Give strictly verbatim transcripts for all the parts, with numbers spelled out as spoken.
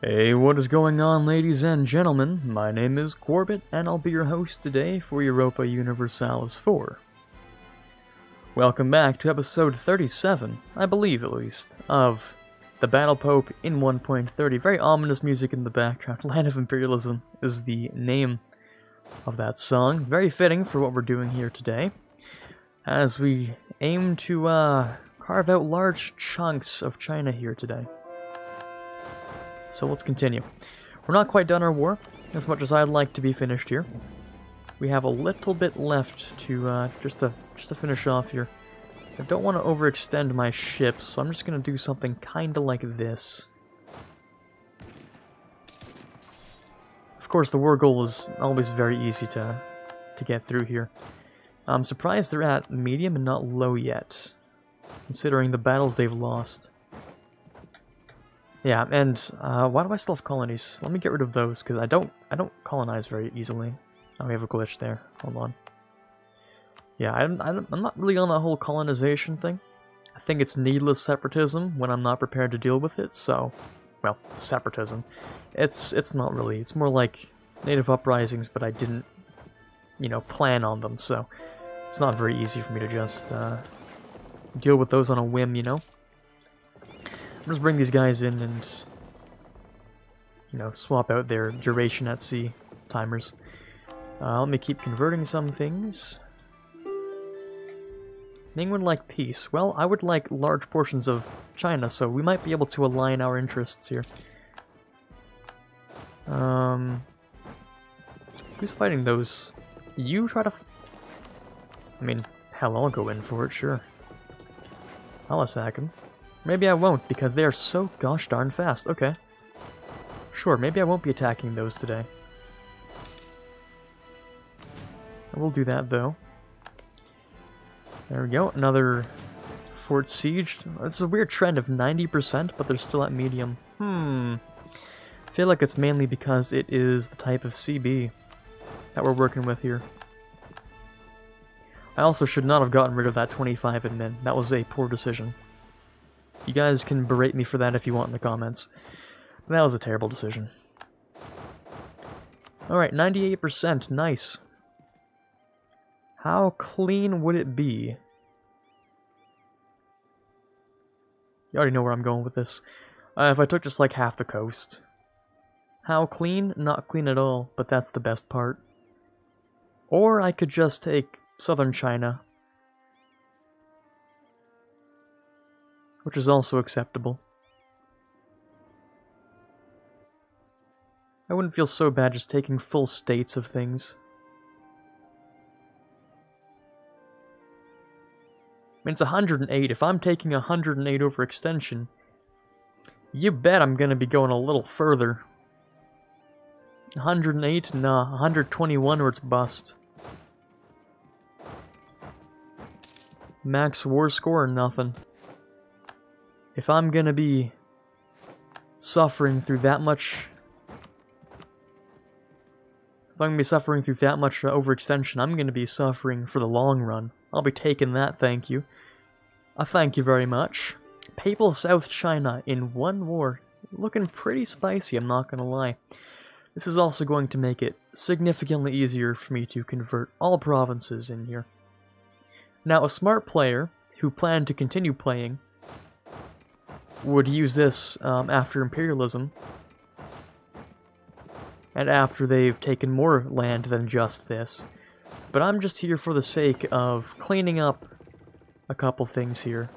Hey, what is going on, ladies and gentlemen? My name is Corbett, and I'll be your host today for Europa Universalis four. Welcome back to episode thirty-seven, I believe at least, of the Battle Pope in one point thirty. Very ominous music in the background. Land of Imperialism is the name of that song. Very fitting for what we're doing here today, as we aim to uh, carve out large chunks of China here today. So let's continue. We're not quite done our war, as much as I'd like to be finished here. We have a little bit left to uh, just to just to finish off here. I don't want to overextend my ships, so I'm just going to do something kind of like this. Of course, the war goal is always very easy to to get through here. I'm surprised they're at medium and not low yet, considering the battles they've lost. Yeah, and uh, why do I still have colonies? Let me get rid of those, because I don't I don't colonize very easily. Oh, we have a glitch there. Hold on. Yeah, I'm, I'm not really on that whole colonization thing. I think it's needless separatism when I'm not prepared to deal with it, so... Well, separatism. It's, it's not really. It's more like native uprisings, but I didn't, you know, plan on them, so... It's not very easy for me to just uh, deal with those on a whim, you know? I'll just bring these guys in and, you know, swap out their duration at sea timers. Uh, let me keep converting some things. Ming would like peace. Well, I would like large portions of China, so we might be able to align our interests here. Um, who's fighting those? You try to... F I mean, hell, I'll go in for it, sure. I'll attack him. Maybe I won't, because they are so gosh darn fast. Okay. Sure, maybe I won't be attacking those today. I will do that, though. There we go, another fort sieged. It's a weird trend of ninety percent, but they're still at medium. Hmm. I feel like it's mainly because it is the type of C B that we're working with here. I also should not have gotten rid of that twenty-five admin. That was a poor decision. You guys can berate me for that if you want in the comments. But that was a terrible decision. Alright, ninety-eight percent, nice. How clean would it be? You already know where I'm going with this. Uh, if I took just like half the coast. How clean? Not clean at all, but that's the best part. Or I could just take southern China, which is also acceptable. I wouldn't feel so bad just taking full states of things. I mean, it's one hundred eight. If I'm taking one hundred eight over extension, you bet I'm going to be going a little further. one hundred eight? Nah, one hundred twenty-one or it's bust. Max war score or nothing. If I'm going to be suffering through that much... If I'm going to be suffering through that much overextension, I'm going to be suffering for the long run. I'll be taking that, thank you. I uh, thank you very much. Papal South China in one war. Looking pretty spicy, I'm not going to lie. This is also going to make it significantly easier for me to convert all provinces in here. Now, a smart player who planned to continue playing would use this um, after imperialism. And after they've taken more land than just this. But I'm just here for the sake of cleaning up a couple things here.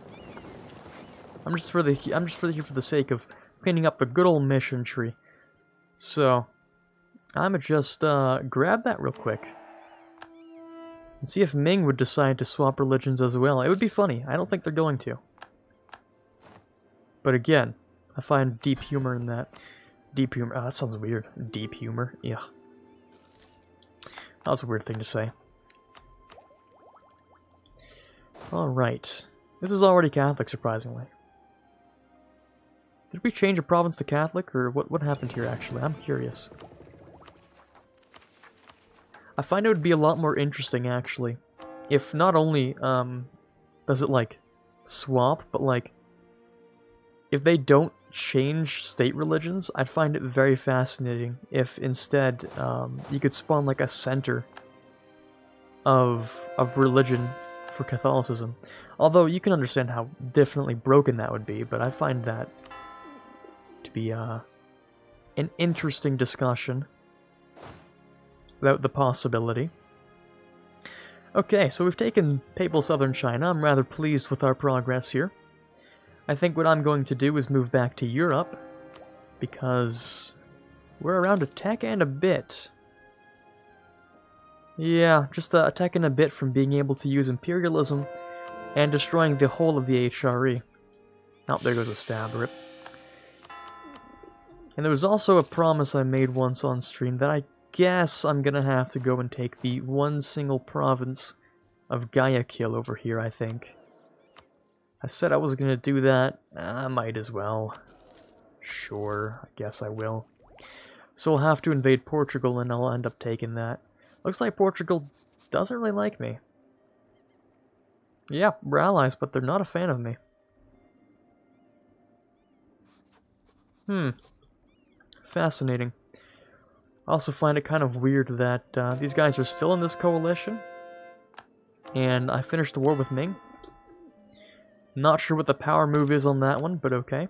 I'm just for the I'm just for here for the sake of cleaning up the good old mission tree. So I'ma just uh, grab that real quick and see if Ming would decide to swap religions as well. It would be funny. I don't think they're going to. But again, I find deep humor in that. Deep humor. Oh, that sounds weird. Deep humor. Yeah. That was a weird thing to say. Alright. This is already Catholic, surprisingly. Did we change a province to Catholic, or what, what happened here, actually? I'm curious. I find it would be a lot more interesting, actually, if not only um, does it, like, swap, but, like, if they don't change state religions, I'd find it very fascinating if instead um, you could spawn like a center of of religion for Catholicism. Although you can understand how definitely broken that would be, but I find that to be uh, an interesting discussion about the possibility. Okay, so we've taken Papal Southern China. I'm rather pleased with our progress here. I think what I'm going to do is move back to Europe, because we're around attack and a bit. Yeah, just uh, attack and a bit from being able to use imperialism and destroying the whole of the H R E. Oh, there goes a stab, rip. And there was also a promise I made once on stream that I guess I'm gonna have to go and take the one single province of Gaia Kill over here, I think. I said I was going to do that. I might as well. Sure, I guess I will. So we'll have to invade Portugal and I'll end up taking that. Looks like Portugal doesn't really like me. Yeah, we're allies, but they're not a fan of me. Hmm. Fascinating. I also find it kind of weird that uh, these guys are still in this coalition. And I finished the war with Ming. Not sure what the power move is on that one, but okay.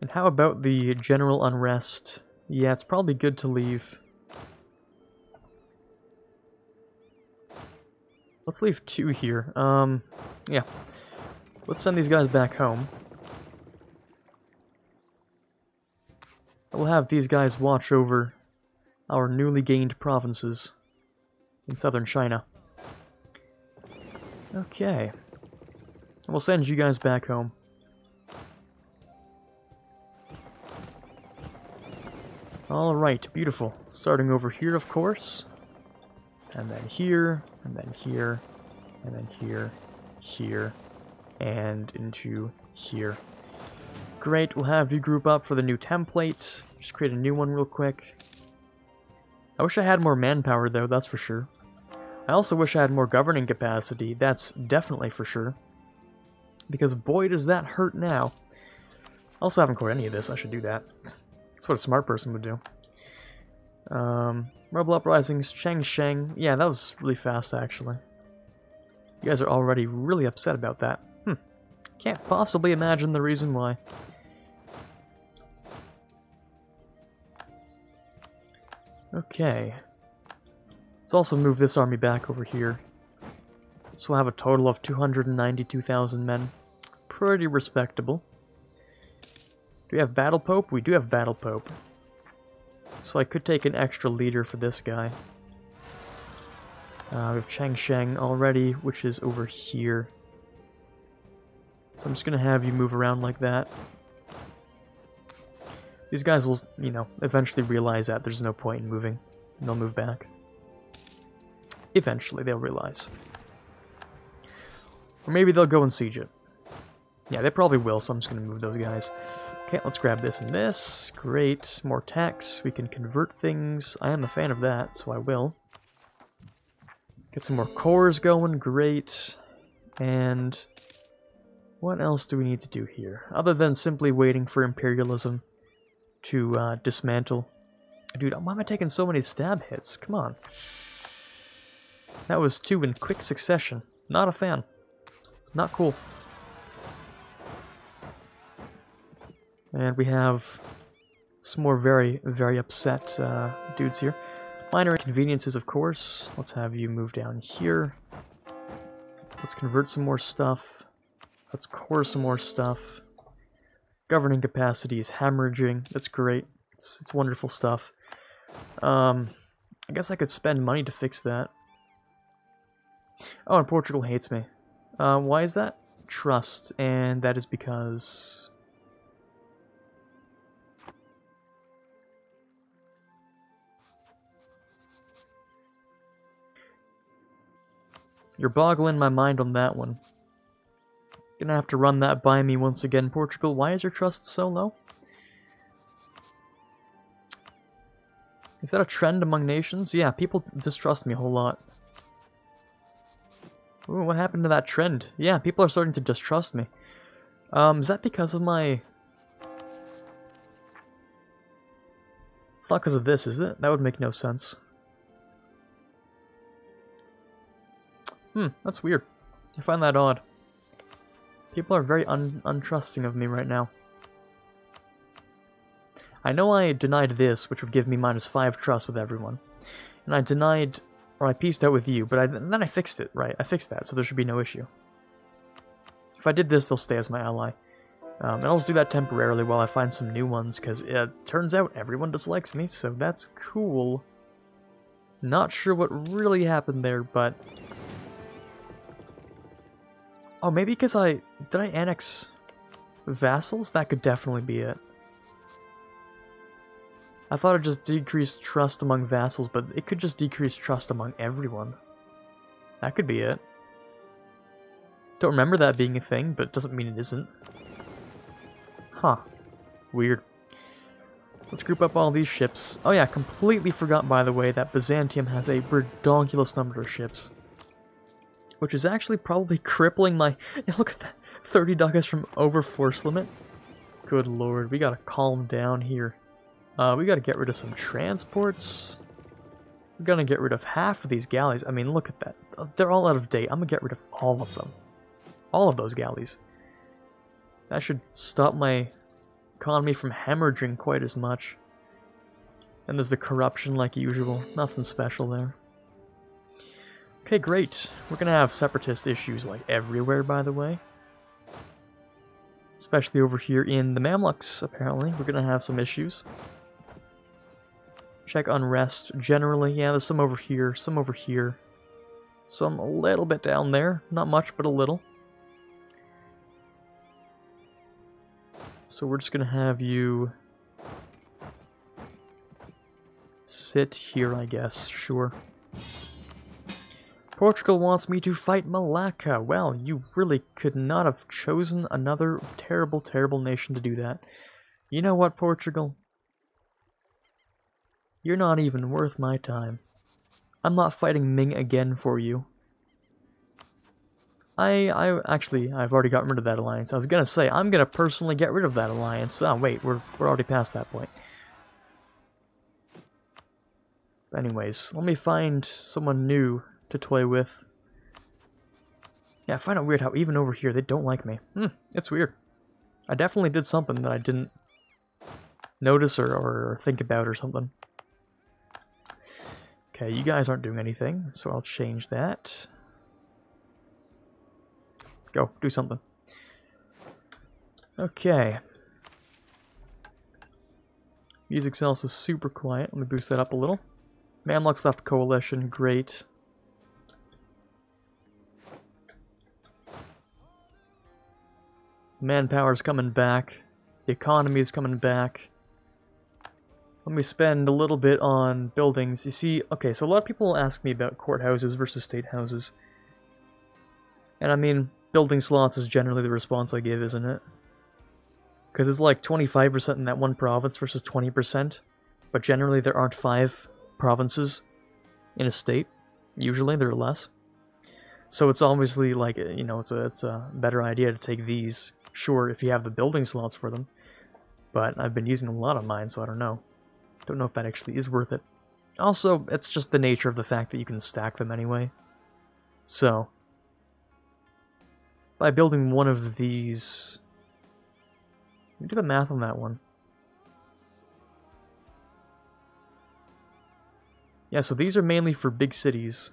And how about the general unrest? Yeah, it's probably good to leave. Let's leave two here. Um, yeah. Let's send these guys back home. We'll have these guys watch over our newly gained provinces in southern China. Okay, and we'll send you guys back home. Alright, beautiful. Starting over here, of course. And then here, and then here, and then here, here, and into here. Great, we'll have you group up for the new template. Just create a new one real quick. I wish I had more manpower, though, that's for sure. I also wish I had more governing capacity, that's definitely for sure. Because boy does that hurt now. I also haven't caught any of this, I should do that. That's what a smart person would do. Um, rebel uprisings, Changsheng. Yeah, that was really fast actually. You guys are already really upset about that. Hmm. Can't possibly imagine the reason why. Okay. Let's also move this army back over here. So we'll have a total of two hundred ninety-two thousand men. Pretty respectable. Do we have Battle Pope? We do have Battle Pope. So I could take an extra leader for this guy. Uh, we have Changsheng already, which is over here. So I'm just going to have you move around like that. These guys will, you know, eventually realize that there's no point in moving. And they'll move back. Eventually, they'll realize. Or maybe they'll go and siege it. Yeah, they probably will, so I'm just going to move those guys. Okay, let's grab this and this. Great. More tax. We can convert things. I am a fan of that, so I will. Get some more cores going. Great. And what else do we need to do here? Other than simply waiting for imperialism to uh, dismantle. Dude, why am I taking so many stab hits? Come on. That was two in quick succession. Not a fan. Not cool. And we have some more very, very upset uh, dudes here. Minor inconveniences, of course. Let's have you move down here. Let's convert some more stuff. Let's core some more stuff. Governing capacity is hemorrhaging. That's great. It's, it's wonderful stuff. Um, I guess I could spend money to fix that. Oh, and Portugal hates me. Uh, why is that? Trust, and that is because... You're boggling my mind on that one. Gonna have to run that by me once again, Portugal. Why is your trust so low? Is that a trend among nations? Yeah, people distrust me a whole lot. Ooh, what happened to that trend? Yeah, people are starting to distrust me. Um, is that because of my... It's not because of this, is it? That would make no sense. Hmm, that's weird. I find that odd. People are very un untrusting of me right now. I know I denied this, which would give me minus five trust with everyone. And I denied, or I pieced out with you, but I, then I fixed it, right? I fixed that, so there should be no issue. If I did this, they'll stay as my ally. Um, and I'll just do that temporarily while I find some new ones, because it turns out everyone dislikes me, so that's cool. Not sure what really happened there, but... Oh, maybe because I... Did I annex vassals? That could definitely be it. I thought it just decreased trust among vassals, but it could just decrease trust among everyone. That could be it. Don't remember that being a thing, but it doesn't mean it isn't. Huh. Weird. Let's group up all these ships. Oh yeah, completely forgot, by the way, that Byzantium has a redonkulous number of ships. Which is actually probably crippling my... Yeah, look at that. thirty ducats from over force limit. Good lord, we gotta calm down here. Uh, we gotta get rid of some transports. We're gonna get rid of half of these galleys. I mean, look at that. They're all out of date. I'm gonna get rid of all of them. All of those galleys. That should stop my economy from hemorrhaging quite as much. And there's the corruption like usual. Nothing special there. Okay, great. We're gonna have separatist issues like everywhere, by the way. Especially over here in the Mamluks, apparently. We're gonna have some issues. Check unrest generally. Yeah, there's some over here, some over here. Some a little bit down there. Not much, but a little. So we're just going to have you sit here, I guess. Sure. Portugal wants me to fight Malacca. Well, you really could not have chosen another terrible, terrible nation to do that. You know what, Portugal? You're not even worth my time. I'm not fighting Ming again for you. I, I actually, I've already gotten rid of that alliance. I was gonna say, I'm gonna personally get rid of that alliance. Oh wait, we're, we're already past that point. Anyways, let me find someone new to toy with. Yeah, I find it weird how even over here they don't like me. Hmm, it's weird. I definitely did something that I didn't notice or, or think about or something. Okay, you guys aren't doing anything, so I'll change that. Go, do something. Okay. Music's also super quiet. Let me boost that up a little. Mamluks left coalition, great. Manpower's coming back. The economy is coming back. Let me spend a little bit on buildings. You see, okay, so a lot of people ask me about courthouses versus state houses. And I mean, building slots is generally the response I give, isn't it? Because it's like twenty-five percent in that one province versus twenty percent. But generally there aren't five provinces in a state. Usually there are less. So it's obviously like, you know, it's a, it's a better idea to take these, sure, if you have the building slots for them. But I've been using a lot of mine, so I don't know. Don't know if that actually is worth it. Also, it's just the nature of the fact that you can stack them anyway. So, by building one of these... Let me do the math on that one. Yeah, so these are mainly for big cities.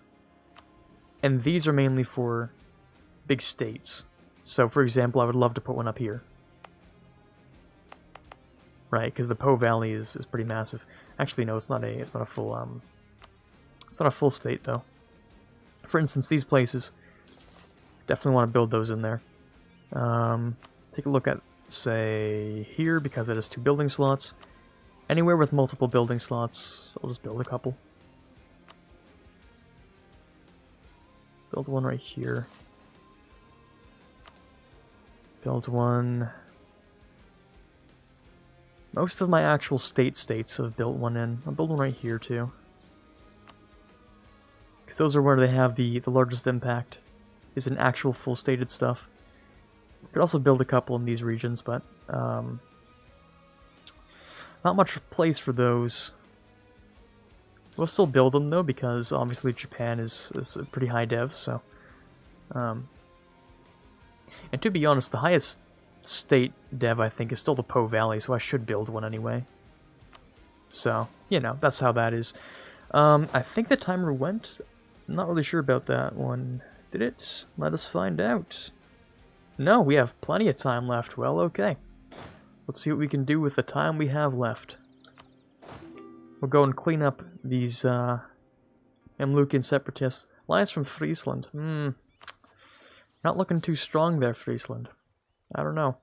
And these are mainly for big states. So, for example, I would love to put one up here. Right, because the Po Valley is, is pretty massive. Actually, no, it's not a it's not a full um, it's not a full state though. For instance, these places, definitely want to build those in there. Um, take a look at, say, here, because it has two building slots. Anywhere with multiple building slots, I'll just build a couple. Build one right here. Build one. Most of my actual state states have built one in. I'll build one right here too. Because those are where they have the, the largest impact. Is in actual full stated stuff. Could also build a couple in these regions, but um, not much place for those. We'll still build them though, because obviously Japan is, is a pretty high dev, so. Um, and to be honest, the highest state dev I think is still the Po Valley, so I should build one anyway. So, you know, that's how that is. Um, I think the timer went. I'm not really sure about that one. Did it? Let us find out. No, we have plenty of time left. Well, okay. Let's see what we can do with the time we have left. We'll go and clean up these uh, Mamlukian separatists. Alliance from Friesland. Hmm. Not looking too strong there, Friesland. I don't know.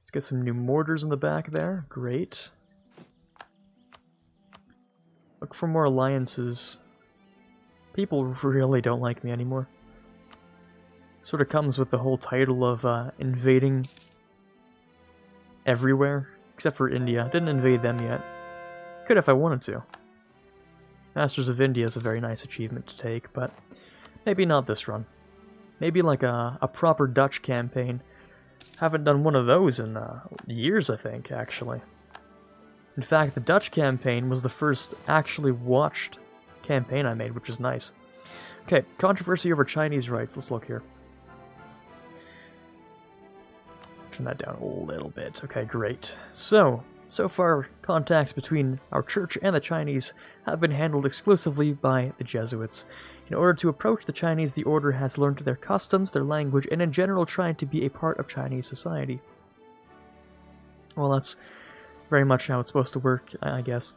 Let's get some new mortars in the back there. Great. Look for more alliances. People really don't like me anymore. Sort of comes with the whole title of uh, invading everywhere, except for India. Didn't invade them yet. Could if I wanted to. Masters of India is a very nice achievement to take, but maybe not this run. Maybe like a, a proper Dutch campaign. Haven't done one of those in uh, years, I think, actually. In fact, the Dutch campaign was the first actually watched campaign I made, which is nice. Okay, controversy over Chinese rights. Let's look here. Turn that down a little bit. Okay, great. So, so far, contacts between our church and the Chinese have been handled exclusively by the Jesuits. In order to approach the Chinese, the order has learned their customs, their language, and in general tried to be a part of Chinese society. Well, that's very much how it's supposed to work, I guess.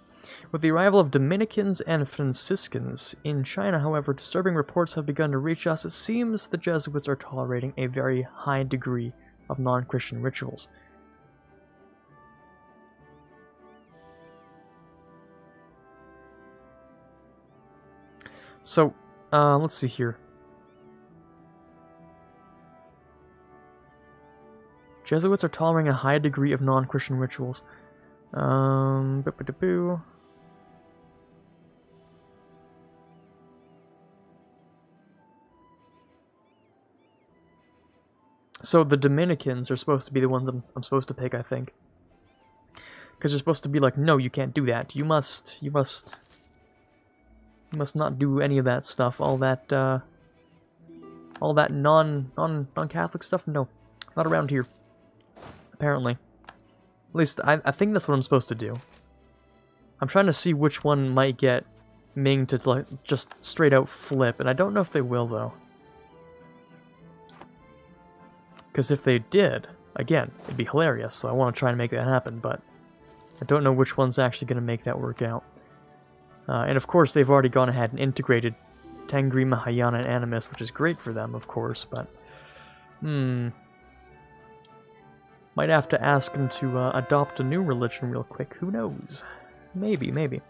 With the arrival of Dominicans and Franciscans in China, however, disturbing reports have begun to reach us. It seems the Jesuits are tolerating a very high degree of non-Christian rituals. So, uh, let's see here. Jesuits are tolerating a high degree of non-Christian rituals. Um, boo-ba-da-boo. So the Dominicans are supposed to be the ones I'm, I'm supposed to pick, I think. Because they're supposed to be like, no, you can't do that. You must, you must, you must not do any of that stuff. All that, uh, all that non, non, non-Catholic stuff? No, not around here, apparently. At least, I, I think that's what I'm supposed to do. I'm trying to see which one might get Ming to like, just straight out flip, and I don't know if they will, though. Because if they did, again, it'd be hilarious, so I want to try and make that happen, but I don't know which one's actually going to make that work out. Uh, and of course, they've already gone ahead and integrated Tengri, Mahayana, and Animus, which is great for them, of course, but... Hmm... Might have to ask him to uh, adopt a new religion real quick. Who knows? Maybe, maybe.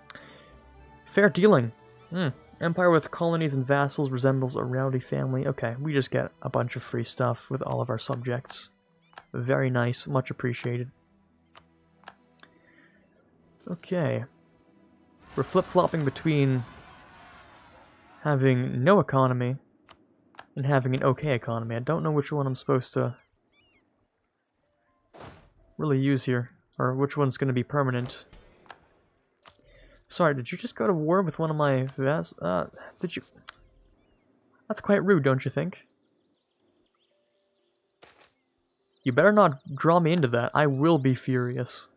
Fair dealing. Mm. Empire with colonies and vassals resembles a rowdy family. Okay, we just get a bunch of free stuff with all of our subjects. Very nice. Much appreciated. Okay. We're flip-flopping between having no economy and having an okay economy. I don't know which one I'm supposed to... really use here, or which one's going to be permanent. Sorry, did you just go to war with one of my vas- uh, did you? That's quite rude, don't you think? You better not draw me into that. I will be furious.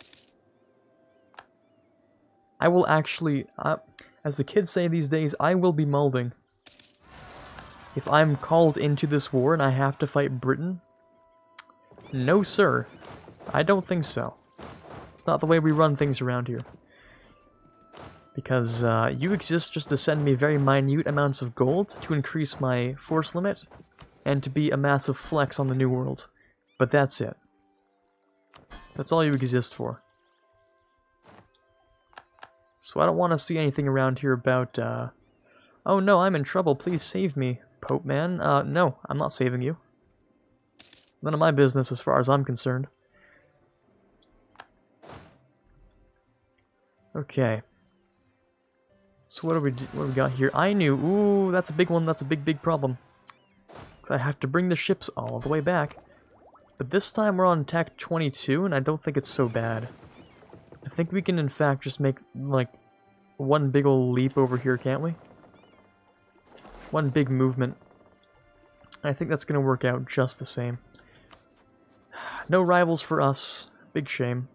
I will actually, uh, as the kids say these days, I will be moulding. If I'm called into this war and I have to fight Britain? No, sir. I don't think so. It's not the way we run things around here. Because uh, you exist just to send me very minute amounts of gold to increase my force limit and to be a massive flex on the New World. But that's it. That's all you exist for. So I don't want to see anything around here about, uh... oh no, I'm in trouble, please save me, Pope man. Uh, no, I'm not saving you. None of my business as far as I'm concerned. Okay. So what do we do, what do we got here? I knew. Ooh, that's a big one. That's a big, big problem. Because I have to bring the ships all the way back. But this time we're on attack twenty-two, and I don't think it's so bad. I think we can, in fact, just make, like, one big ol' leap over here, can't we? One big movement. I think that's going to work out just the same. No rivals for us. Big shame.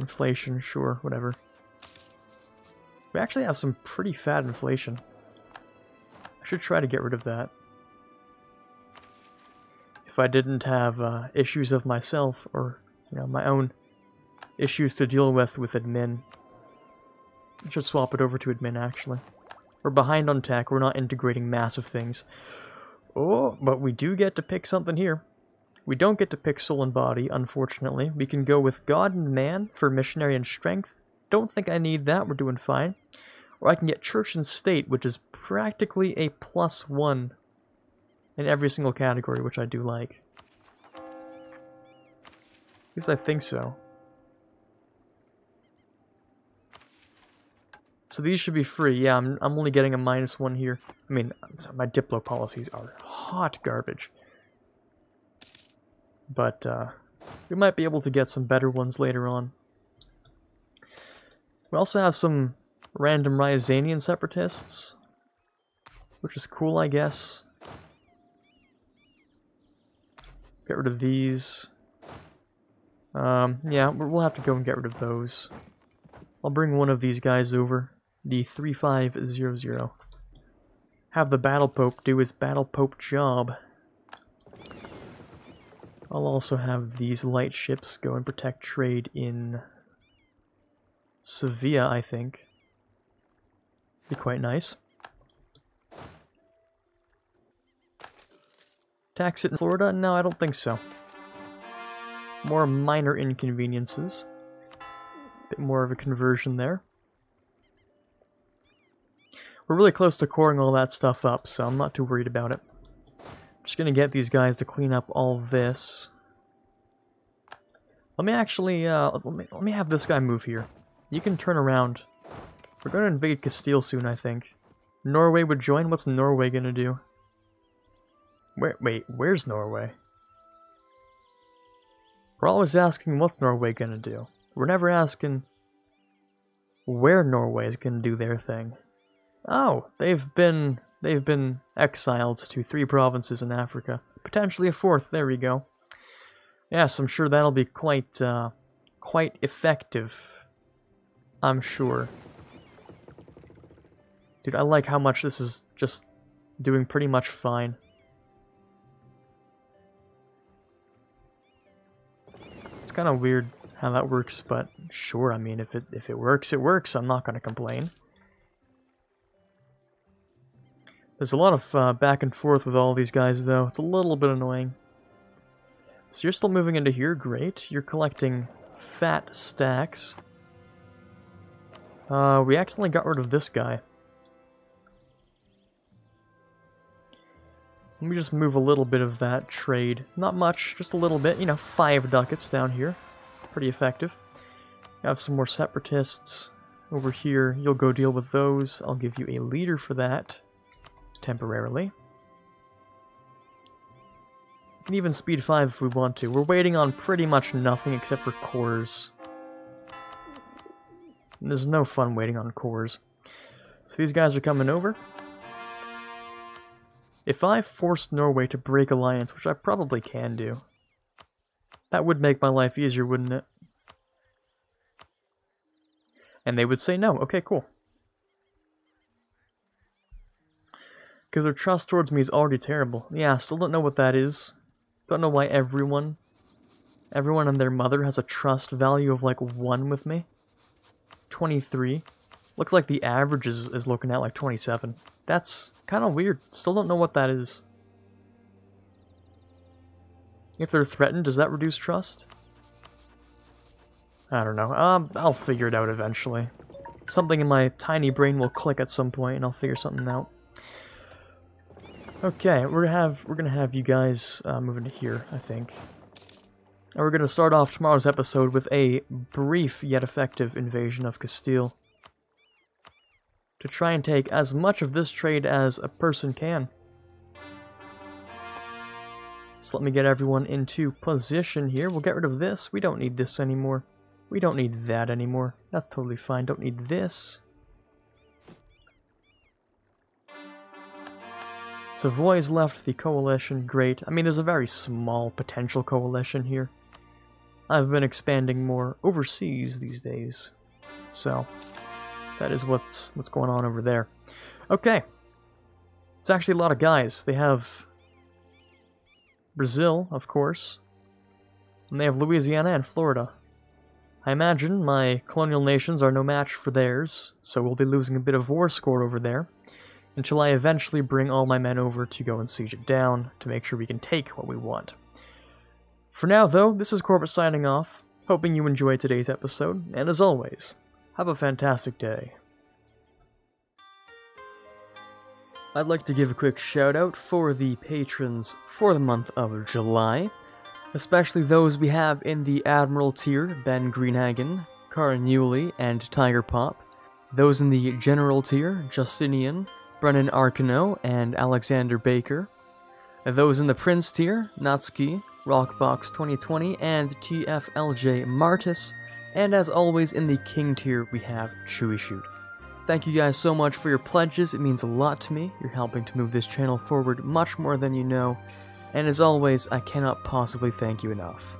Inflation, sure, whatever. We actually have some pretty fat inflation. I should try to get rid of that. If I didn't have uh, issues of myself, or, you know, my own issues to deal with with admin. I should swap it over to admin, actually. We're behind on tech, we're not integrating massive things. Oh, but we do get to pick something here. We don't get to pick soul and body, unfortunately. We can go with God and man for missionary and strength. Don't think I need that, we're doing fine. Or I can get church and state, which is practically a plus one in every single category, which I do like. At least I think so. So these should be free. Yeah, I'm, I'm only getting a minus one here. I mean, my Diplo policies are hot garbage. But uh, we might be able to get some better ones later on. We also have some random Ryazanian separatists, which is cool, I guess. Get rid of these. Um, yeah, we'll have to go and get rid of those. I'll bring one of these guys over. The three five zero zero. Have the Battle Pope do his Battle Pope job. I'll also have these light ships go and protect trade in Sevilla, I think. Be quite nice. Tax it in Florida? No, I don't think so. More minor inconveniences. Bit more of a conversion there. We're really close to coring all that stuff up, so I'm not too worried about it. I'm just gonna get these guys to clean up all this. Let me actually, uh, let me, let me have this guy move here. You can turn around. We're gonna invade Castile soon, I think. Norway would join? What's Norway gonna do? Where, wait, where's Norway? We're always asking what's Norway gonna do. We're never asking where Norway is going to do their thing. Oh, they've been they've been exiled to three provinces in Africa, potentially a fourth. There we go. Yes, I'm sure that'll be quite uh, quite effective. I'm sure. Dude, I like how much this is just doing pretty much fine. It's kind of weird how that works, but sure, I mean, if it if it works, it works. I'm not going to complain. There's a lot of uh, back and forth with all these guys, though. It's a little bit annoying. So you're still moving into here. Great. You're collecting fat stacks. Uh, we accidentally got rid of this guy. Let me just move a little bit of that trade. Not much, just a little bit. You know, five ducats down here. Pretty effective. Have some more separatists over here. You'll go deal with those. I'll give you a leader for that temporarily. We can even speed five if we want to. We're waiting on pretty much nothing except for cores. And there's no fun waiting on cores. So these guys are coming over. If I forced Norway to break alliance, which I probably can do, that would make my life easier, wouldn't it? And they would say no. Okay, cool. Because their trust towards me is already terrible. Yeah, I still don't know what that is. Don't know why everyone, everyone and their mother has a trust value of like one with me. twenty-three. Looks like the average is, is looking at like twenty-seven. That's kind of weird. Still don't know what that is. If they're threatened, does that reduce trust? I don't know. Um, I'll figure it out eventually. Something in my tiny brain will click at some point, and I'll figure something out. Okay, we're gonna have we're gonna have you guys uh, move into here, I think, and we're gonna start off tomorrow's episode with a brief yet effective invasion of Castile to try and take as much of this trade as a person can. So let me get everyone into position here. We'll get rid of this. We don't need this anymore. We don't need that anymore. That's totally fine. Don't need this. Savoy's left the coalition. Great. I mean, there's a very small potential coalition here. I've been expanding more overseas these days. So, that is what's, what's going on over there. Okay. It's actually a lot of guys. They have Brazil, of course. And they have Louisiana and Florida. I imagine my colonial nations are no match for theirs, so we'll be losing a bit of war score over there, until I eventually bring all my men over to go and siege it down, to make sure we can take what we want. For now, though, this is Corbett signing off, hoping you enjoyed today's episode, and as always, have a fantastic day. I'd like to give a quick shout-out for the patrons for the month of July, especially those we have in the Admiral tier, Ben Greenhagen, Cara Newley, and Tiger Pop, those in the General tier, Justinian, Brennan Arcano, and Alexander Baker, those in the Prince tier, Natsuki, Rockbox twenty twenty, and T F L J Martis, and as always in the King tier we have Chewy Shoot. Thank you guys so much for your pledges, it means a lot to me, you're helping to move this channel forward much more than you know, and as always, I cannot possibly thank you enough.